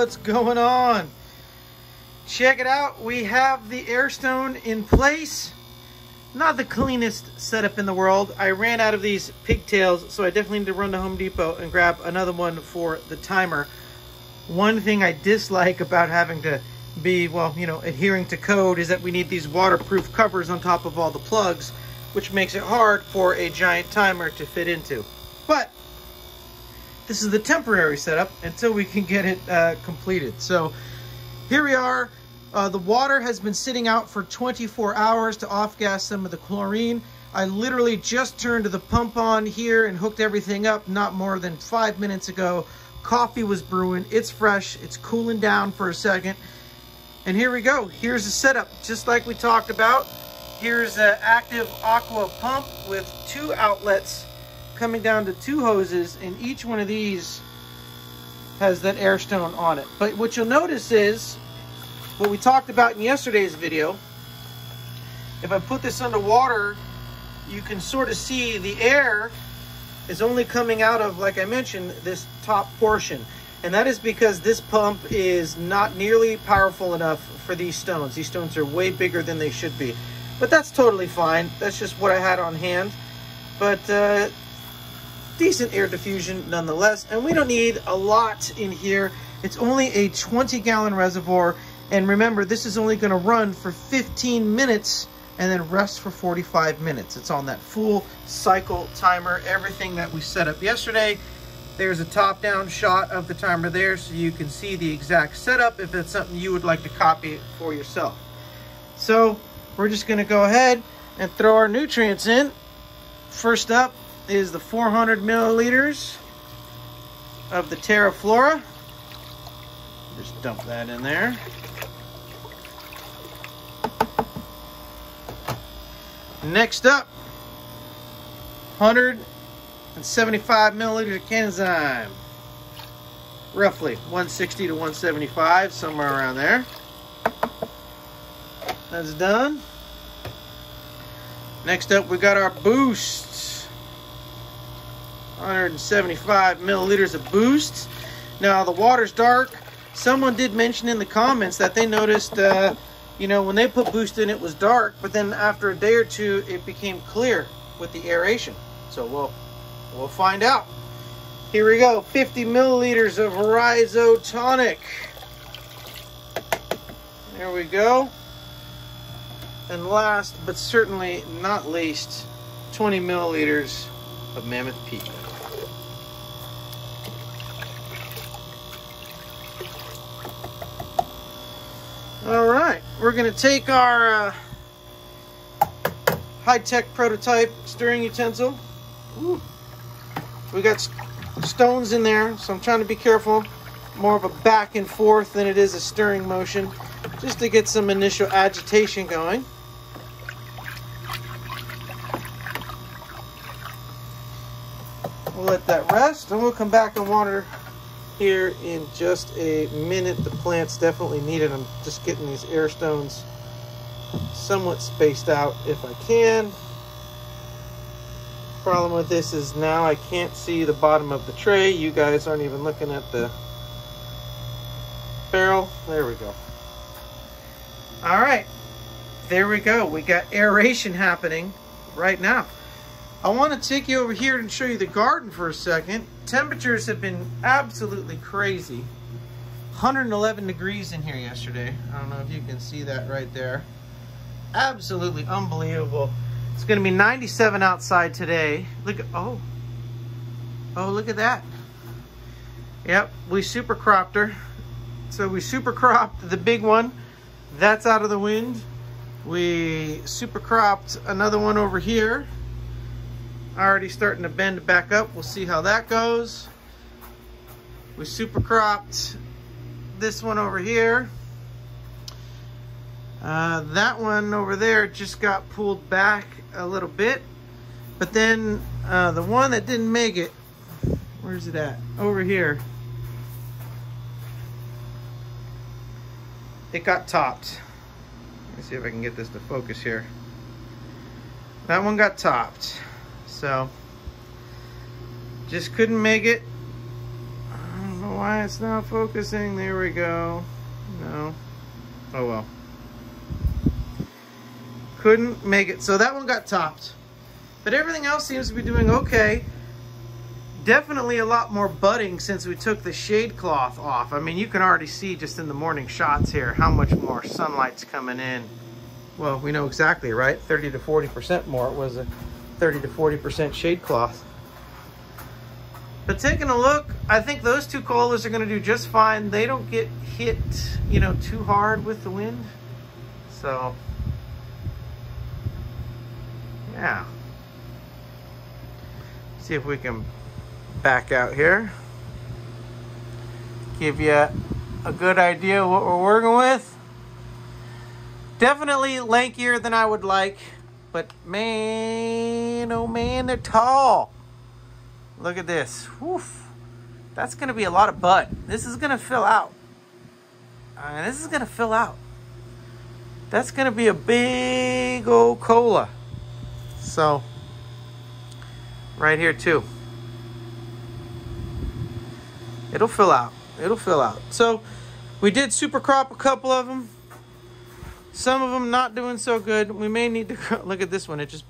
what's going on. Check it out. We have the airstone in place. Not the cleanest setup in the world. I ran out of these pigtails, so I definitely need to run to Home Depot and grab another one for the timer. One thing I dislike about having to be, well, you know, adhering to code is that we need these waterproof covers on top of all the plugs, which makes it hard for a giant timer to fit into. But this is the temporary setup until we can get it completed. So here we are. The water has been sitting out for 24 hours to off-gas some of the chlorine. I literally just turned the pump on here and hooked everything up not more than 5 minutes ago. Coffee was brewing. It's fresh. It's cooling down for a second. And here we go. Here's the setup, just like we talked about. Here's an active aqua pump with two outlets coming down to two hoses, and each one of these has that airstone on it. But what you'll notice is what we talked about in yesterday's video. If I put this underwater, you can sort of see the air is only coming out of, like I mentioned, this top portion. And that is because this pump is not nearly powerful enough for these stones. These stones are way bigger than they should be. But that's totally fine. That's just what I had on hand. But decent air diffusion nonetheless. And we don't need a lot in here. It's only a 20-gallon reservoir. And remember, this is only going to run for 15 minutes and then rest for 45 minutes. It's on that full cycle timer, everything that we set up yesterday. There's a top-down shot of the timer there so you can see the exact setup if that's something you would like to copy for yourself. So we're just going to go ahead and throw our nutrients in. First up is the 400 milliliters of the Terraflora. Just dump that in there. Next up, 175 milliliters of Kenzyme, roughly 160 to 175, somewhere around there. That's done. Next up, we got our Boosts, 175 milliliters of Boosts. Now the water's dark. Someone did mention in the comments that they noticed you know, when they put Boost in, it was dark, but then after a day or two, it became clear with the aeration. So we'll find out. Here we go, 50 milliliters of rhizotonic. There we go. And last, but certainly not least, 20 milliliters of Mammoth Peak. All right, we're going to take our high-tech prototype stirring utensil. Ooh. We got stones in there, so I'm trying to be careful. More of a back and forth than it is a stirring motion, just to get some initial agitation going. We'll let that rest, and we'll come back and water here in just a minute. The plants definitely need it. I'm just getting these air stones somewhat spaced out if I can. Problem with this is now I can't see the bottom of the tray. You guys aren't even looking at the barrel. There we go. All right, there we go. We got aeration happening right now. I want to take you over here and show you the garden for a second. Temperatures have been absolutely crazy. 111 degrees in here yesterday. I don't know if you can see that right there. Absolutely unbelievable. It's going to be 97 outside today. Look at, oh, look at that. Yep, we super cropped her. So we super cropped the big one. That's out of the wind. We super cropped another one over here. Already starting to bend back up. We'll see how that goes. We super cropped this one over here. That one over there just got pulled back a little bit. But then the one that didn't make it, where's it at? Over here. It got topped. Let me see if I can get this to focus here. That one got topped. So, just couldn't make it. I don't know why it's not focusing. There we go. No. Oh well. Couldn't make it. So that one got topped. But everything else seems to be doing okay. Definitely a lot more budding since we took the shade cloth off. I mean, you can already see just in the morning shots here how much more sunlight's coming in. Well, we know exactly, right? 30 to 40% more. It was a 30 to 40% shade cloth. But taking a look, I think those two colas are going to do just fine. They don't get hit, you know, too hard with the wind. So, yeah. See if we can back out here, give you a good idea of what we're working with. Definitely lankier than I would like, but man, oh man, they're tall. Look at this. Woof. That's gonna be a lot of bud. This is gonna fill out. This is gonna fill out. That's gonna be a big old cola. So, right here too. It'll fill out. It'll fill out. So we did super crop a couple of them. Some of them not doing so good. We may need to look at this one. It just,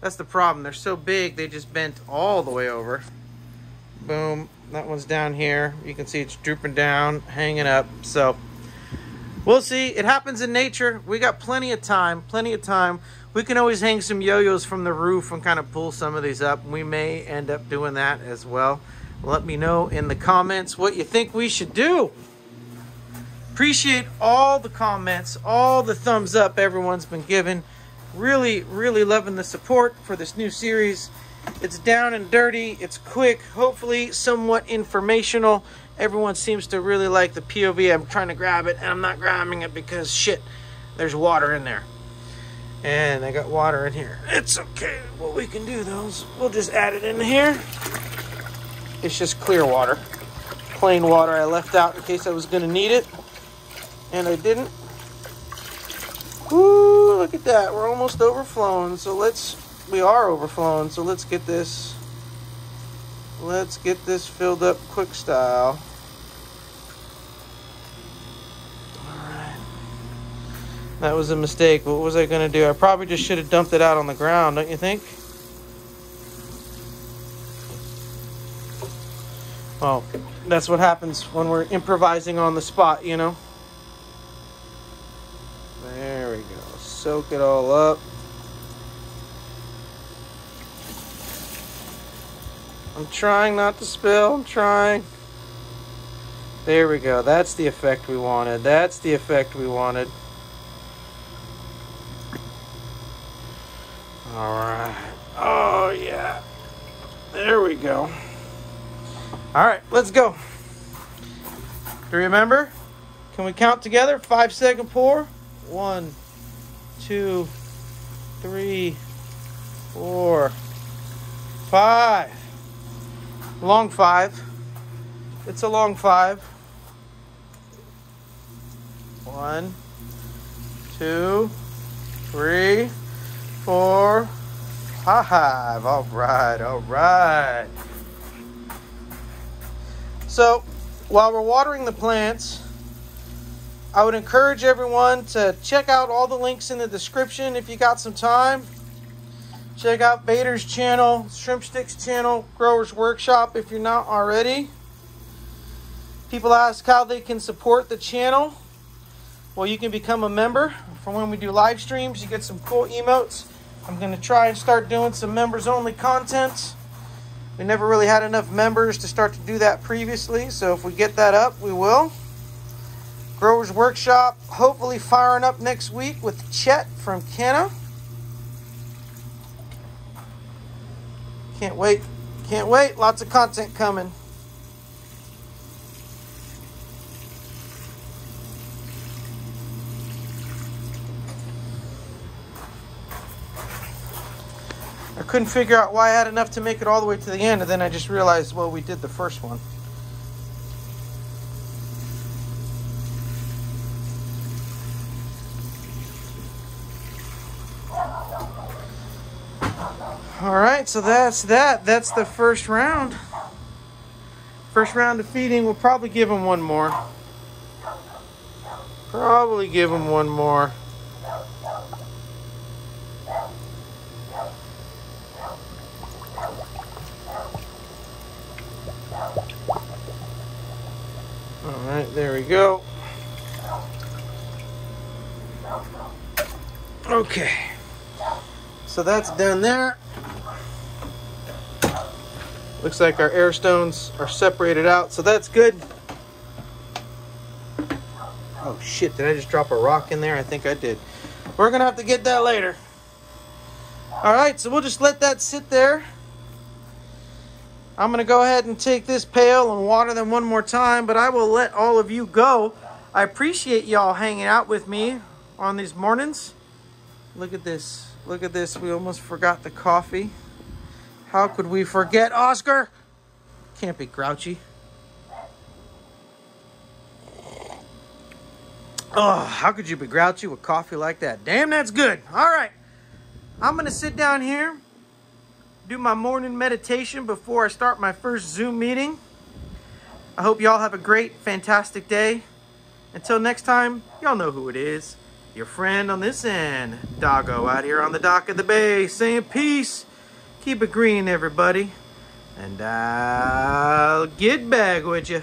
that's the problem. They're so big, they just bent all the way over. Boom. That one's down here. You can see it's drooping down, hanging up. So we'll see. It happens in nature. We got plenty of time, plenty of time. We can always hang some yo-yos from the roof and kind of pull some of these up. We may end up doing that as well. Let me know in the comments what you think we should do. Appreciate all the comments, all the thumbs up everyone's been giving. Really, really loving the support for this new series. It's down and dirty. It's quick, hopefully somewhat informational. Everyone seems to really like the POV. I'm trying to grab it, and I'm not grabbing it because, shit, there's water in there. And I got water in here. It's okay. What we can do, though, is we'll just add it in here. It's just clear water, plain water I left out in case I was going to need it, and I didn't. Ooh, look at that. We're almost overflowing, so we are overflowing, so let's get this filled up quick style. All right. That was a mistake. What was I going to do? I probably just should have dumped it out on the ground, don't you think? Well, that's what happens when we're improvising on the spot, you know. There we go. Soak it all up. I'm trying not to spill. I'm trying. There we go. That's the effect we wanted. That's the effect we wanted. All right. Oh, yeah. There we go. All right, let's go. Do you remember? Can we count together? 5 second pour. 1, 2, 3, 4, 5. Long five. It's a long five. 1, 2, 3, 4, 5. All right, all right. So, while we're watering the plants, I would encourage everyone to check out all the links in the description if you got some time. Check out Bader's channel, Shrimpsticks channel, Growers Workshop if you're not already. People ask how they can support the channel. Well, you can become a member for when we do live streams. You get some cool emotes. I'm going to try and start doing some members-only content. We never really had enough members to start to do that previously, so if we get that up, we will. Growers Workshop, hopefully firing up next week with Chet from Canna. Can't wait. Can't wait. Lots of content coming. I couldn't figure out why I had enough to make it all the way to the end, and then I just realized, well, we did the first one. All right, so that's that. That's the first round. First round of feeding, we'll probably give them one more. Probably give them one more. Alright, there we go. Okay. So that's done there. Looks like our air stones are separated out, so that's good. Oh shit, did I just drop a rock in there? I think I did. We're gonna have to get that later. Alright, so we'll just let that sit there. I'm gonna go ahead and take this pail and water them one more time, but I will let all of you go. I appreciate y'all hanging out with me on these mornings. Look at this. Look at this. We almost forgot the coffee. How could we forget, Oscar? Can't be grouchy. Oh, how could you be grouchy with coffee like that? Damn, that's good. All right. I'm going to sit down here, do my morning meditation before I start my first Zoom meeting. I hope y'all have a great, fantastic day. Until next time, y'all know who it is. Your friend on this end, Dawgo, out here on the dock of the bay, saying peace. Keep it green, everybody, and I'll get back with you.